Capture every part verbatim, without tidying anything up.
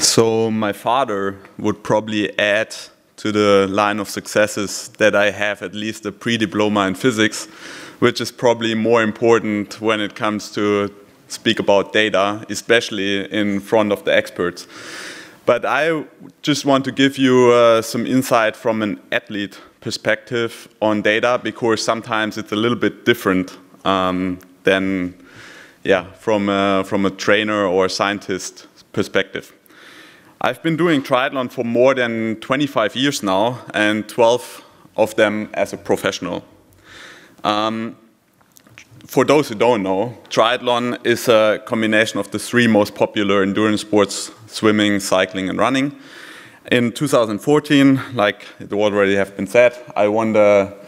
So my father would probably add to the line of successes that I have at least a pre-diploma in physics, which is probably more important when it comes to speak about data, especially in front of the experts. But I just want to give you uh, some insight from an athlete perspective on data, because sometimes it's a little bit different um, than yeah, from, a, from a trainer or a scientist perspective. I've been doing triathlon for more than twenty-five years now, and twelve of them as a professional. Um, for those who don't know, triathlon is a combination of the three most popular endurance sports: swimming, cycling, and running. In two thousand fourteen, like it already have been said, I won the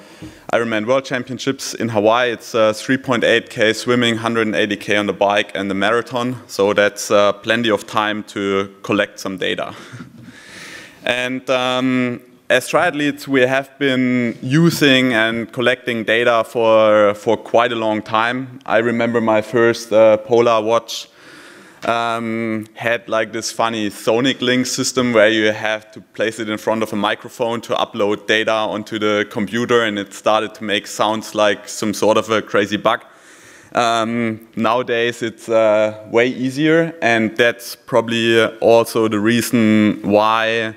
Ironman World Championships in Hawaii. It's uh, three point eight K swimming, one hundred eighty K on the bike, and the marathon. So that's uh, plenty of time to collect some data. And um, as triathletes, we have been using and collecting data for, for quite a long time. I remember my first uh, Polar watch Um, had like this funny SonicLink system where you have to place it in front of a microphone to upload data onto the computer, and it started to make sounds like some sort of a crazy bug. Um, nowadays it's uh, way easier, and that's probably also the reason why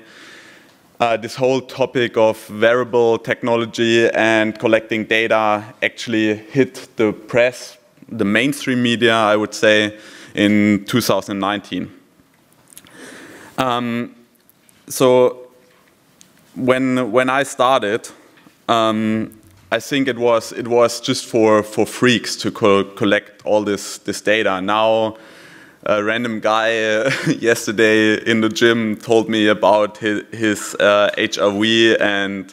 uh, this whole topic of wearable technology and collecting data actually hit the press, the mainstream media, I would say, in two thousand nineteen. Um, so when when I started, um, I think it was it was just for for freaks to co collect all this this data. Now, a random guy uh, yesterday in the gym told me about his, his uh, H R V and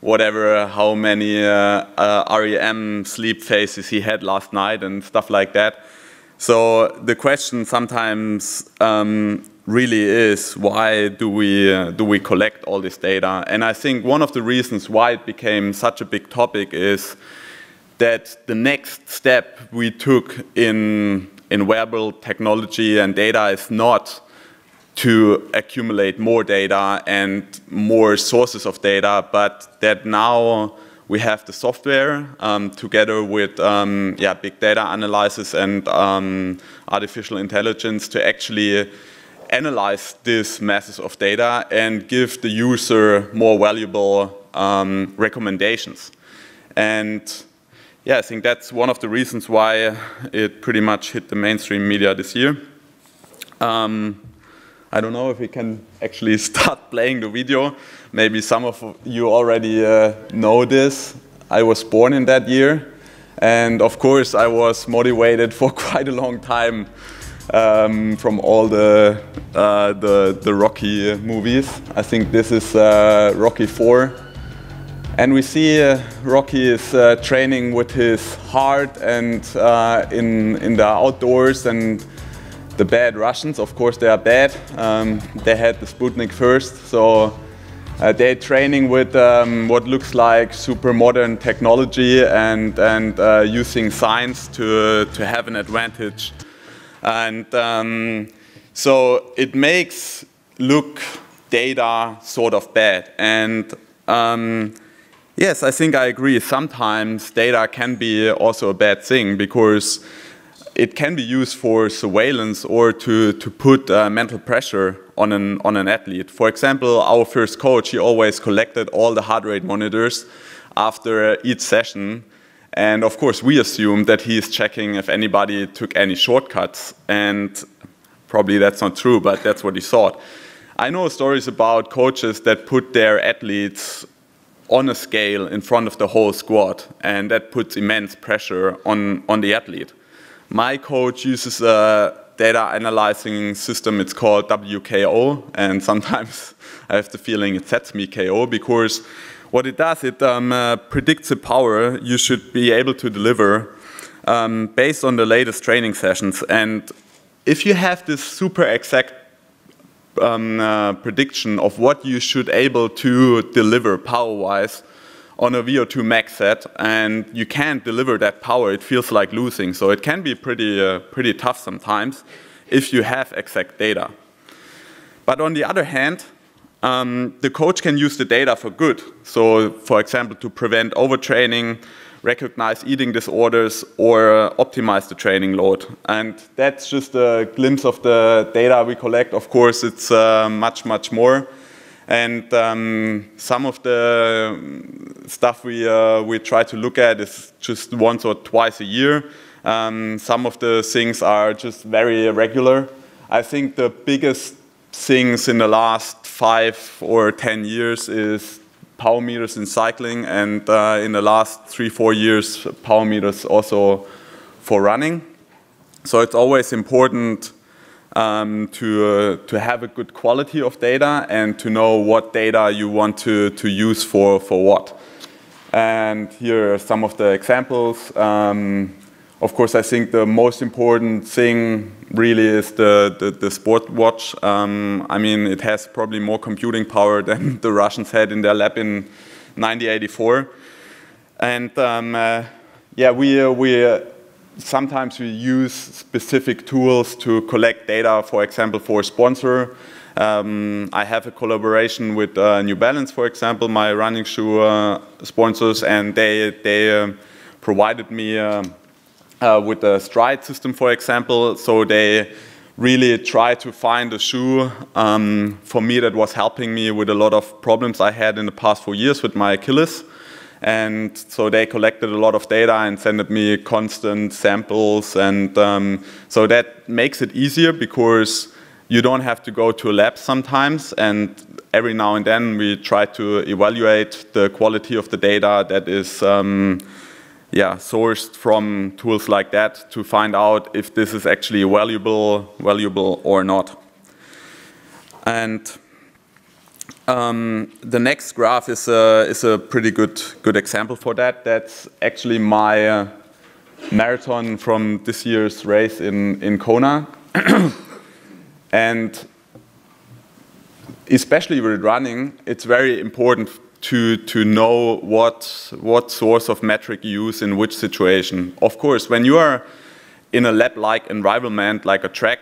whatever, how many uh, uh, REM sleep phases he had last night and stuff like that. So the question sometimes um, really is, why do we, uh, do we collect all this data? And I think one of the reasons why it became such a big topic is that the next step we took in, in wearable technology and data is not to accumulate more data and more sources of data, but that now we have the software um, together with um, yeah, big data analysis and um, artificial intelligence to actually analyze these masses of data and give the user more valuable um, recommendations. And yeah, I think that's one of the reasons why it pretty much hit the mainstream media this year. Um, I don't know if we can actually start playing the video. Maybe some of you already uh, know this. I was born in that year, and of course I was motivated for quite a long time um, from all the, uh, the, the Rocky movies. I think this is uh, Rocky four. And we see uh, Rocky is uh, training with his heart and uh, in, in the outdoors, and the bad Russians, of course they are bad, um, they had the Sputnik first, so uh, they're training with um, what looks like super modern technology and, and uh, using science to, uh, to have an advantage. And um, so it makes look data sort of bad. And um, yes, I think I agree, sometimes data can be also a bad thing, because it can be used for surveillance or to, to put uh, mental pressure on an, on an athlete. For example, our first coach, he always collected all the heart rate monitors after each session. And of course, we assume that he is checking if anybody took any shortcuts. And probably that's not true, but that's what he thought. I know stories about coaches that put their athletes on a scale in front of the whole squad, and that puts immense pressure on, on the athlete. My coach uses a data analyzing system, it's called W K O, and sometimes I have the feeling it sets me K O, because what it does, it um, uh, predicts the power you should be able to deliver um, based on the latest training sessions. And if you have this super exact um, uh, prediction of what you should able to deliver power-wise on a V O two max set, and you can't deliver that power, it feels like losing. So it can be pretty, uh, pretty tough sometimes if you have exact data. But on the other hand, um, the coach can use the data for good. So, for example, to prevent overtraining, recognize eating disorders, or uh, optimize the training load. And that's just a glimpse of the data we collect. Of course, it's uh, much, much more. And um, some of the stuff we, uh, we try to look at is just once or twice a year. Um, some of the things are just very irregular. I think the biggest things in the last five or ten years is power meters in cycling, and uh, in the last three, four years, power meters also for running. So it's always important um, to, uh, to have a good quality of data and to know what data you want to, to use for, for what. And here are some of the examples. Um, of course, I think the most important thing really is the, the, the sport watch. Um, I mean, it has probably more computing power than the Russians had in their lab in nineteen eighty-four. And um, uh, yeah, we, uh, we uh, sometimes we use specific tools to collect data, for example, for a sponsor. Um, I have a collaboration with uh, New Balance, for example, my running shoe uh, sponsors, and they, they uh, provided me uh, Uh, with the stride system, for example. So they really tried to find a shoe um, for me that was helping me with a lot of problems I had in the past four years with my Achilles. And so they collected a lot of data and sent me constant samples. And um, so that makes it easier because you don't have to go to a lab sometimes. And every now and then we try to evaluate the quality of the data that is um, yeah, sourced from tools like that to find out if this is actually valuable, valuable or not. And um, the next graph is a, is a pretty good, good example for that. That's actually my uh, marathon from this year's race in, in Kona. And especially with running, it's very important To, to know what, what source of metric you use in which situation. Of course, when you are in a lab-like environment, like a track,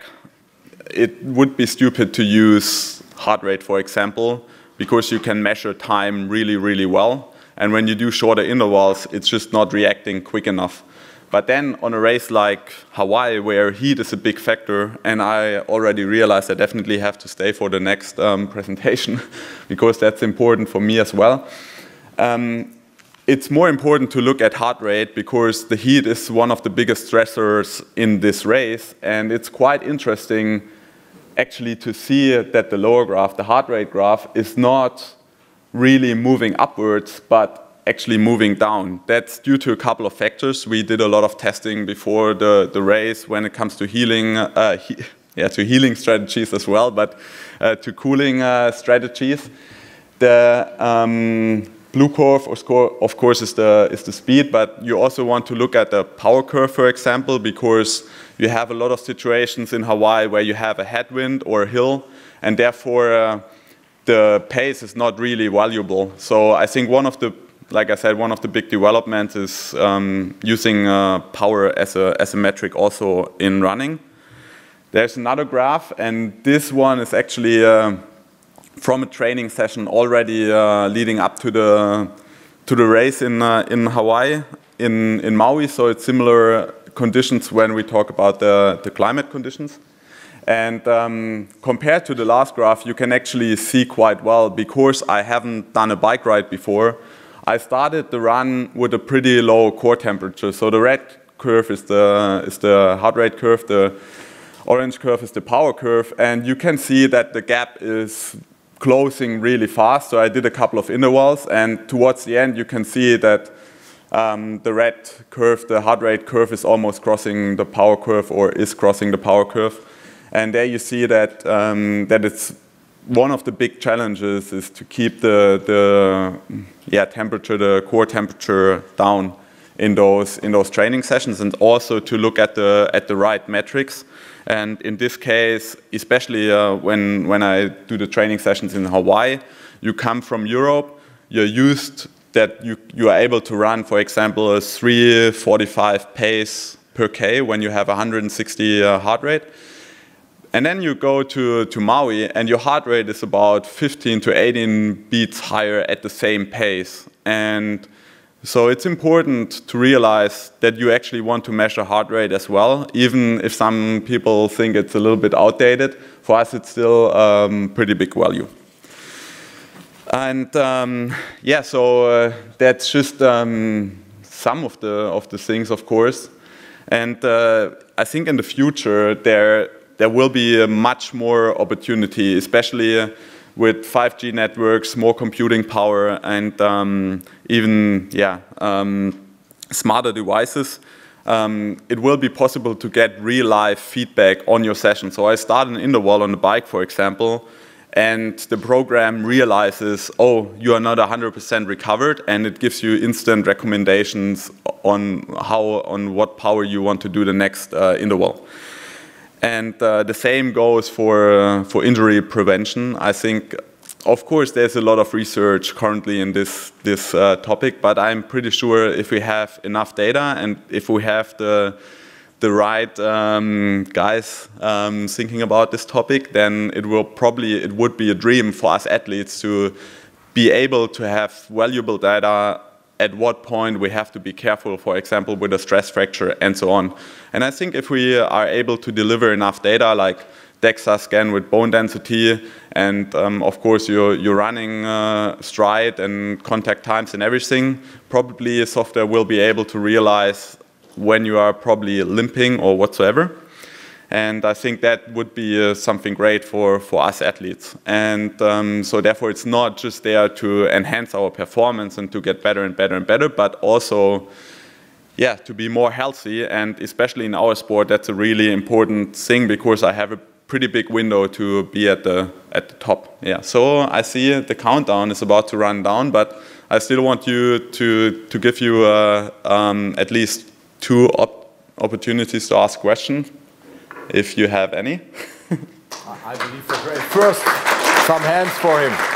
it would be stupid to use heart rate, for example, because you can measure time really, really well. And when you do shorter intervals, it's just not reacting quick enough. But then on a race like Hawaii, where heat is a big factor, and I already realized I definitely have to stay for the next um, presentation because that's important for me as well. Um, it's more important to look at heart rate because the heat is one of the biggest stressors in this race, and it's quite interesting actually to see that the lower graph, the heart rate graph, is not really moving upwards, but actually moving down. That's due to a couple of factors. We did a lot of testing before the, the race when it comes to healing, uh, he, yeah, to healing strategies as well, but uh, to cooling uh, strategies. The um, blue curve, of course, is the, is the speed, but you also want to look at the power curve, for example, because you have a lot of situations in Hawaii where you have a headwind or a hill, and therefore uh, the pace is not really valuable. So I think one of the Like I said, one of the big developments is um, using uh, power as a, as a metric also in running. There's another graph, and this one is actually uh, from a training session already uh, leading up to the, to the race in, uh, in Hawaii, in, in Maui. So it's similar conditions when we talk about the, the climate conditions. And um, compared to the last graph, you can actually see quite well, because I haven't done a bike ride before, I started the run with a pretty low core temperature. So the red curve is the, is the heart rate curve, the orange curve is the power curve, and you can see that the gap is closing really fast. So I did a couple of intervals, and towards the end you can see that um, the red curve, the heart rate curve, is almost crossing the power curve, or is crossing the power curve. And there you see that, um, that it's one of the big challenges is to keep the, the yeah, temperature, the core temperature down in those, in those training sessions, and also to look at the, at the right metrics. And in this case, especially uh, when, when I do the training sessions in Hawaii, you come from Europe, you're used that you, you are able to run, for example, a three forty-five pace per K when you have one hundred sixty uh, heart rate. And then you go to, to Maui, and your heart rate is about fifteen to eighteen beats higher at the same pace. And so it's important to realize that you actually want to measure heart rate as well, even if some people think it's a little bit outdated. For us, it's still a um, pretty big value. And um, yeah, so uh, that's just um, some of the, of the things, of course. And uh, I think in the future, there There will be much more opportunity, especially with five G networks, more computing power, and um, even yeah, um, smarter devices. Um, it will be possible to get real-life feedback on your session. So I start an interval on the bike, for example, and the program realizes, oh, you are not one hundred percent recovered, and it gives you instant recommendations on how, on what power you want to do the next uh, interval. And uh, the same goes for, uh, for injury prevention. I think, of course, there's a lot of research currently in this, this uh, topic, but I'm pretty sure if we have enough data and if we have the, the right um, guys um, thinking about this topic, then it will probably, it would be a dream for us athletes to be able to have valuable data at what point we have to be careful, for example, with a stress fracture and so on. And I think if we are able to deliver enough data like DEXA scan with bone density and, um, of course, your, your running uh, stride and contact times and everything, probably software will be able to realize when you are probably limping or whatsoever. And I think that would be uh, something great for, for us athletes. And um, so therefore, it's not just there to enhance our performance and to get better and better and better, but also, yeah, to be more healthy. And especially in our sport, that's a really important thing because I have a pretty big window to be at the, at the top. Yeah. So I see the countdown is about to run down, but I still want you to, to give you uh, um, at least two op- opportunities to ask questions. If you have any. I believe for first, some hands for him.